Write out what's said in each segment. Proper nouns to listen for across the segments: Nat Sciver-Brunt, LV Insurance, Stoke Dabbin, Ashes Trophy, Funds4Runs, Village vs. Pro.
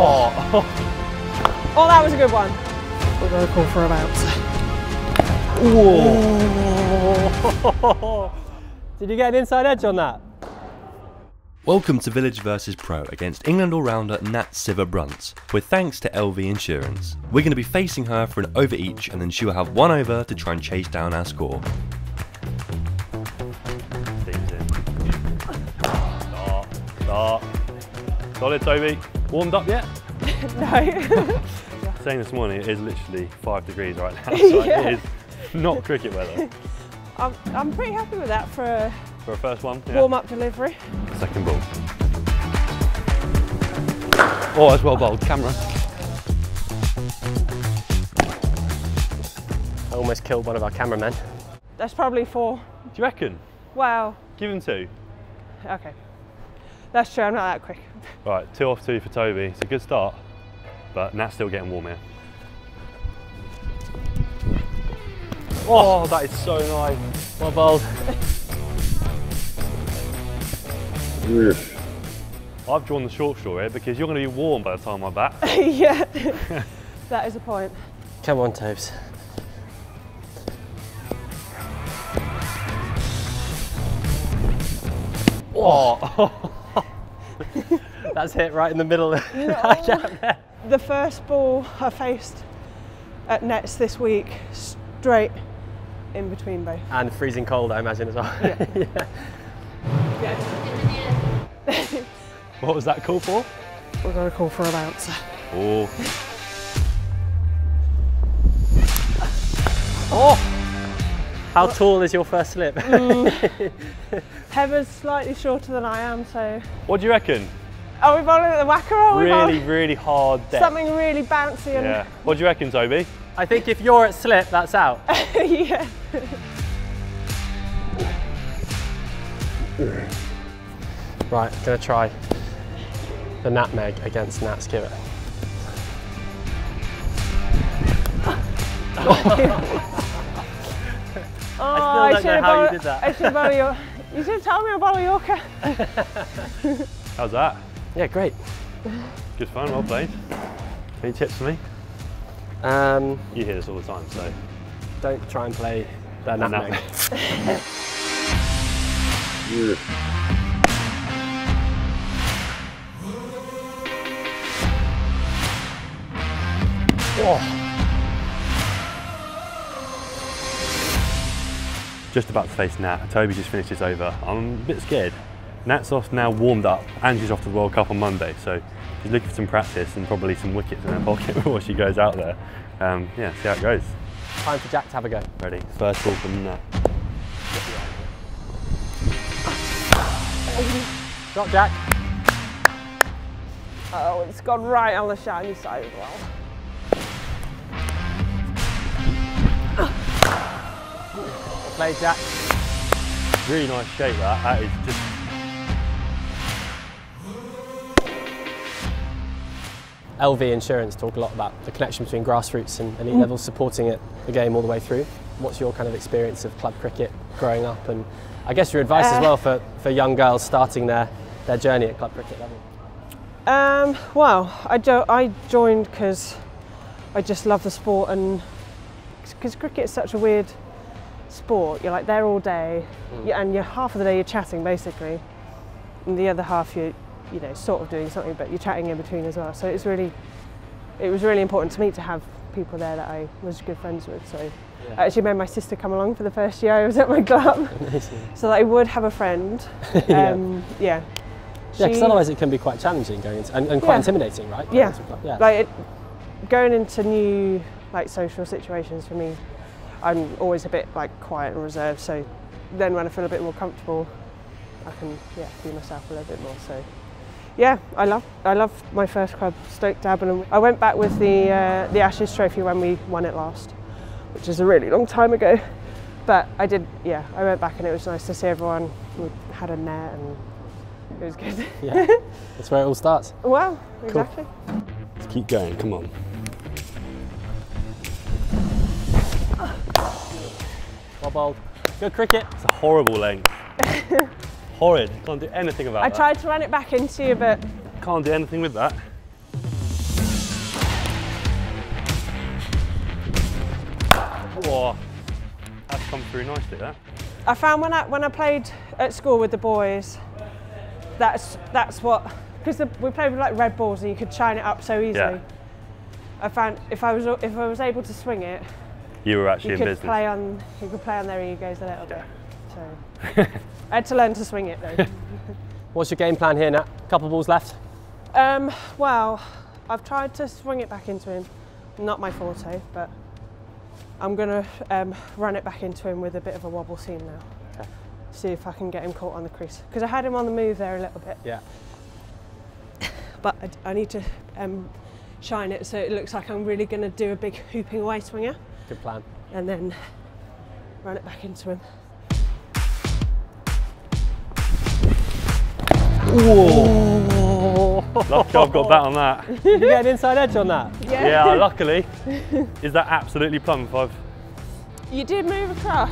What? Oh, that was a good one. We're going to call for a bounce. Whoa. Did you get an inside edge on that? Welcome to Village vs. Pro against England all-rounder Nat Sciver-Brunt, with thanks to LV Insurance. We're going to be facing her for an over each, and then she will have one over to try and chase down our score. Start. Solid, Toby. Warmed up yet? No. Saying this morning, it is literally 5 degrees right now, so yeah. It is not cricket weather. I'm pretty happy with that for a first one. Yeah. Warm-up delivery. Second ball. Oh, that's well bowled. Camera. I almost killed one of our cameramen. That's probably four. Do you reckon? Wow. Give him two. Okay. That's true, I'm not that quick. Right, 2 off 2 for Toby. It's a good start, but Nat's still getting warm here. Oh, that is so nice. Well bowled. I've drawn the short straw here because you're going to be warm by the time I bat. Yeah, that is a point. Come on, Tobes. Oh. That's hit right in the middle of that gap there. The first ball I faced at nets this week, straight in between both. And freezing cold, I imagine, as well. Yeah. Yeah. Yeah. What was that call for? We're going to call for a bouncer. Oh. Oh! How tall is your first slip? Heather's slightly shorter than I am, so... What do you reckon? Are we bowling at the whacker or are we really hard depth? Something really bouncy and... Yeah. What do you reckon, Toby? I think if you're at slip, that's out. Yeah. Right, I'm going to try the Nat Meg against Nat Sciver. Oh, I still don't know how you did that. I should bowl your... You should have told me I bowl a Yorker. How's that? Yeah, great. Good fun, well played. Any tips for me? You hear this all the time, so... Don't try and play that nutmeg. Whoa. Just about to face Nat. Toby just finished his over. I'm a bit scared. Nat's off now, warmed up, and she's off to the World Cup on Monday, so she's looking for some practice and probably some wickets in her pocket before she goes out there. Yeah, see how it goes. Time for Jack to have a go. Ready, first ball from Nat. Drop, Jack. Oh, it's gone right on the shiny side as well. Play, Jack. Really nice shape that. That is just... LV Insurance talk a lot about the connection between grassroots and elite level, supporting it, the game all the way through. What's your kind of experience of club cricket growing up, and I guess your advice as well for young girls starting their journey at club cricket level? Well, I joined because I just love the sport, and because cricket is such a weird sport, you're like there all day, and you're half of the day you're chatting basically, and the other half you're, you know, sort of doing something, but you're chatting in between as well. So it's really, it was really important to me to have people there that I was good friends with. So I actually made my sister come along for the first year I was at my club, so that I would have a friend. Yeah, because otherwise it can be quite challenging going into, and quite intimidating, right? Yeah, like going into new social situations for me. I'm always a bit quiet and reserved, so then when I feel a bit more comfortable, I can be myself a little bit more. So yeah, I love my first club, Stoke Dabbin. I went back with the Ashes Trophy when we won it last, which is a really long time ago. But I did, yeah, I went back and it was nice to see everyone. We had a net and it was good. Yeah, that's where it all starts. Well, exactly. Cool. Let's keep going. Come on. Well bowled. Good cricket. It's a horrible length. Horrid. Can't do anything about that. I tried to run it back into you, but... Can't do anything with that. or that's come through nicely there. I found when I played at school with the boys, that's what, because we played with like red balls and you could shine it up so easily. Yeah. I found if I was able to swing it, you were actually in business. You could play on their egos a little bit. So I had to learn to swing it though. What's your game plan here, Nat? Couple balls left. Well, I've tried to swing it back into him. Not my forte, but I'm gonna run it back into him with a bit of a wobble seam now. Okay. See if I can get him caught on the crease. Because I had him on the move there a little bit. Yeah. But I need to shine it so it looks like I'm really gonna do a big hooping away swinger. Good plan. And then run it back into him. Ooh. Lucky I've got that on that. Did you get an inside edge on that? Yeah. Yeah, luckily. Is that absolutely plumb five? You did move across.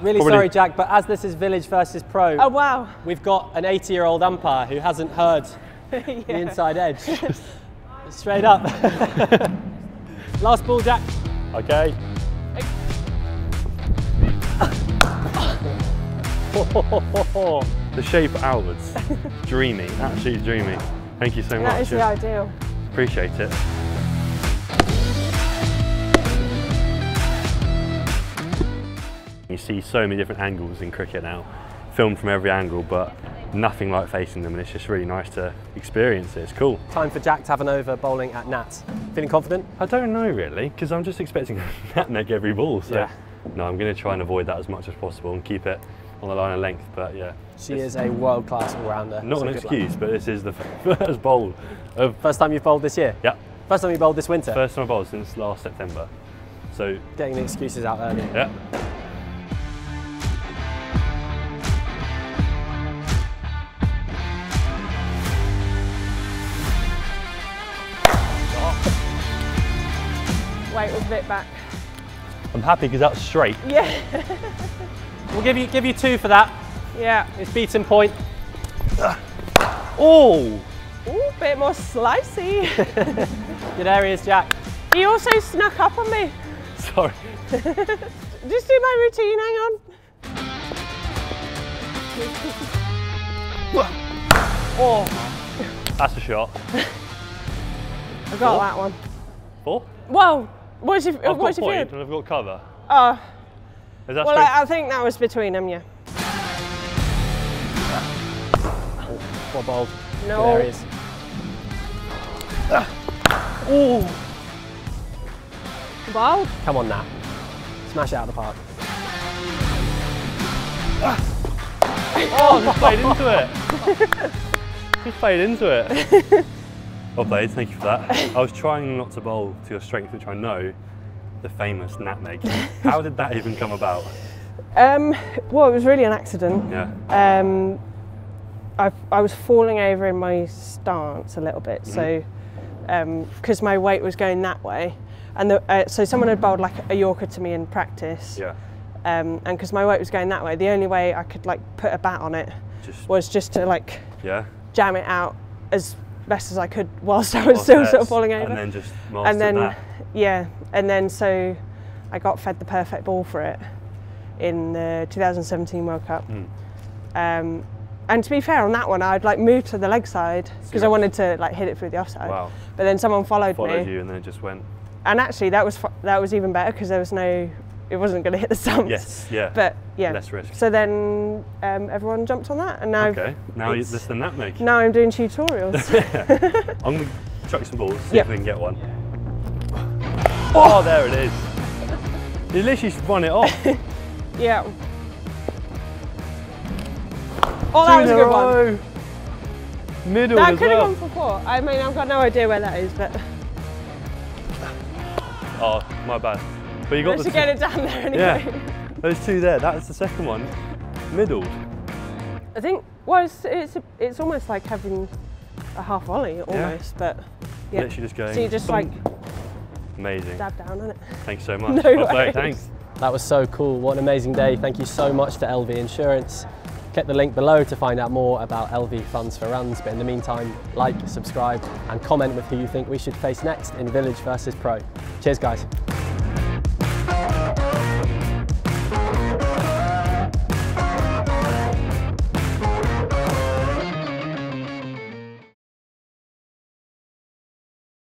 Really probably. Sorry, Jack, but as this is Village versus Pro, oh, wow. We've got an 80-year-old umpire who hasn't heard yeah. the inside edge. Straight up. Last ball, Jack. Okay. The shape outwards. Dreamy, absolutely dreamy. Thank you so much. That is the ideal. Appreciate it. You see so many different angles in cricket now, filmed from every angle, but nothing like facing them, and it's just really nice to experience it. It's cool. Time for Jack to have an over bowling at Nat. Feeling confident? I don't know really, because I'm just expecting Nat neck every ball, so yeah. No, I'm going to try and avoid that as much as possible and keep it on the line of length, but yeah. She is a world-class all-rounder. Not an excuse, but this is the first bowl of... First time you've bowled this year? Yeah. First time you bowled this winter? First time I bowled since last September, so... Getting the excuses out early. Yeah. Weight was a bit back. I'm happy because that's straight. Yeah. We'll give you two for that. Yeah. It's beaten point. Oh! Ooh, bit more slicey. Good areas, Jack. He also snuck up on me. Sorry. Just do my routine, hang on. Oh. That's a shot. I got that one. Four? Whoa! What's your view? I've got point and I've got cover. Oh. Well, I think that was between them, yeah. What ball? No. There it is. Ooh. Ball? Come on, Nat. Smash it out of the park. Oh, just played into it. Just played into it. Well played, thank you for that. I was trying not to bowl to your strength, which I know, the famous Nat Meg. How did that even come about? Well, it was really an accident. Yeah. I was falling over in my stance a little bit, so because my weight was going that way, and so someone had bowled like a Yorker to me in practice. Yeah. And because my weight was going that way, the only way I could like put a bat on it was just to like jam it out as best as I could whilst I was still sort of falling over. And then just mastered that. Yeah, and then so I got fed the perfect ball for it in the 2017 World Cup. And to be fair on that one, I'd like moved to the leg side because I wanted to like hit it through the offside. Wow. But then someone followed me. You and then it just went. And actually that was even better because there was no, it wasn't going to hit the stumps. Yes, yeah. But yeah. Less risk. So then everyone jumped on that and now. Okay, now you're less than that, mate. Now I'm doing tutorials. Yeah. I'm going to chuck some balls, see if we can get one. Oh, there it is. You literally spun it off. Yeah. Oh, that was a good one. Middle. That could have gone for four. I mean, I've got no idea where that is, but. Oh, my bad. But you got to get it down there anyway. Yeah. Those two there. That's the second one. Middled. I think. Well, it's almost like having a half volley almost, but. Yeah. Literally just going. So you just like. Amazing. Dab down, isn't it? Thanks so much. No worries. Thanks. That was so cool. What an amazing day. Thank you so much to LV Insurance. Check the link below to find out more about LV Funds for Runs, but in the meantime, like, subscribe and comment with who you think we should face next in Village vs. Pro. Cheers guys.